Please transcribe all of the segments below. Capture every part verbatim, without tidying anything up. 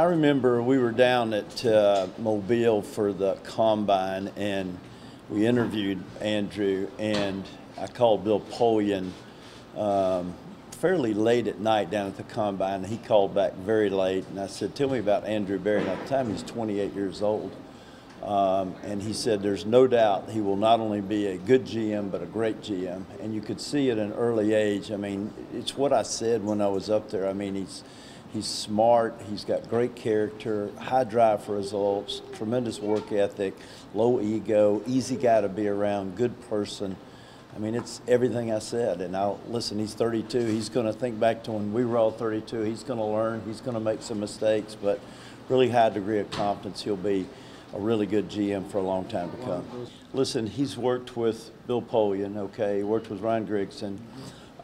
I remember we were down at uh, Mobile for the Combine, and we interviewed Andrew, and I called Bill Polian um, fairly late at night down at the Combine. He called back very late, and I said, tell me about Andrew Berry. And at the time, he's twenty-eight years old. Um, and he said, there's no doubt he will not only be a good G M, but a great G M. And you could see at an early age. I mean, it's what I said when I was up there. I mean, he's... He's smart, he's got great character, high drive for results, tremendous work ethic, low ego, easy guy to be around, good person. I mean, it's everything I said. And I'll, listen, he's thirty-two. He's going to think back to when we were all thirty-two. He's going to learn. He's going to make some mistakes, but really high degree of confidence. He'll be a really good G M for a long time to come. Listen, he's worked with Bill Polian, okay? He worked with Ryan Grigson.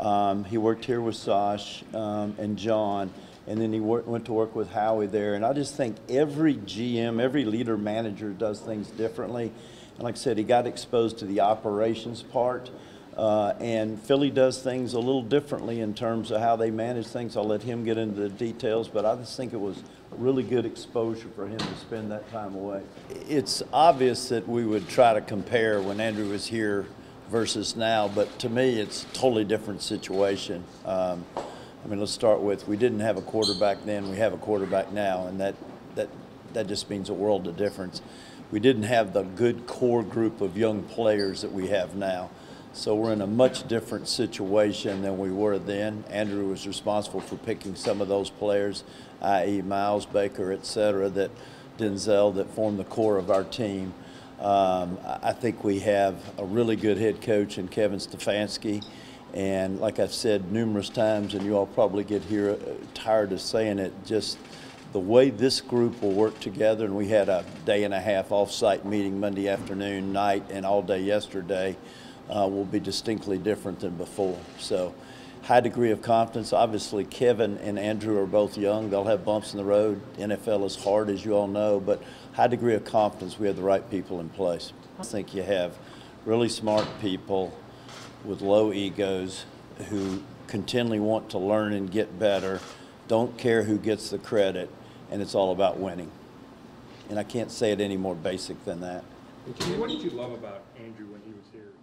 Um, he worked here with Sash um, and John. And then he wor went to work with Howie there. And I just think every G M, every leader manager does things differently. And like I said, he got exposed to the operations part. Uh, and Philly does things a little differently in terms of how they manage things. I'll let him get into the details, but I just think it was really good exposure for him to spend that time away. It's obvious that we would try to compare when Andrew was here versus now, but to me, it's a totally different situation. Um, I mean, let's start with, we didn't have a quarterback then, we have a quarterback now, and that, that, that just means a world of difference. We didn't have the good core group of young players that we have now. So we're in a much different situation than we were then. Andrew was responsible for picking some of those players, that is. Miles, Baker, et cetera, that Denzel, that formed the core of our team. Um, I think we have a really good head coach in Kevin Stefanski. And like I've said numerous times, and you all probably get here tired of saying it, just the way this group will work together. And we had a day and a half off-site meeting Monday afternoon, night, and all day yesterday uh, will be distinctly different than before. So high degree of confidence. Obviously, Kevin and Andrew are both young. They'll have bumps in the road. N F L is hard, as you all know, but high degree of confidence. We have the right people in place. I think you have really smart people with low egos who continually want to learn and get better, don't care who gets the credit, and it's all about winning. And I can't say it any more basic than that. What did you love about Andrew when he was here?